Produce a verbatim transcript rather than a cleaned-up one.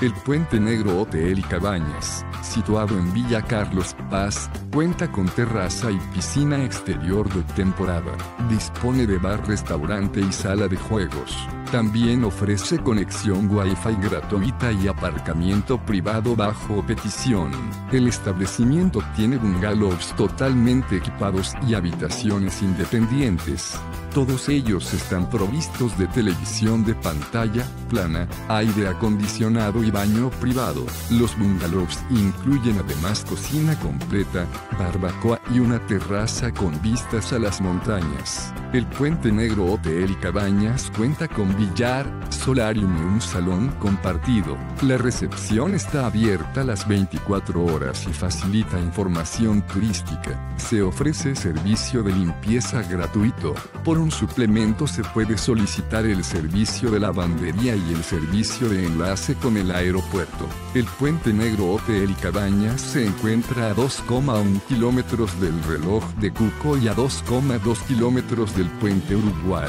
El Puente Negro Hotel y Cabañas, situado en Villa Carlos Paz, cuenta con terraza y piscina exterior de temporada. Dispone de bar, restaurante y sala de juegos. También ofrece conexión Wi-Fi gratuita y aparcamiento privado bajo petición. El establecimiento tiene bungalows totalmente equipados y habitaciones independientes. Todos ellos están provistos de televisión de pantalla plana, aire acondicionado y baño privado. Los bungalows incluyen además cocina completa, barbacoa y una terraza con vistas a las montañas. El Puente Negro Hotel y Cabañas cuenta con billar, solarium y un salón compartido. La recepción está abierta las veinticuatro horas y facilita información turística. Se ofrece servicio de limpieza gratuito. Por un suplemento se puede solicitar el servicio de lavandería y el servicio de enlace con el aeropuerto. El Puente Negro Hotel y Cabañas se encuentra a dos coma uno kilómetros del reloj de Cuco y a dos coma dos kilómetros del puente Uruguay.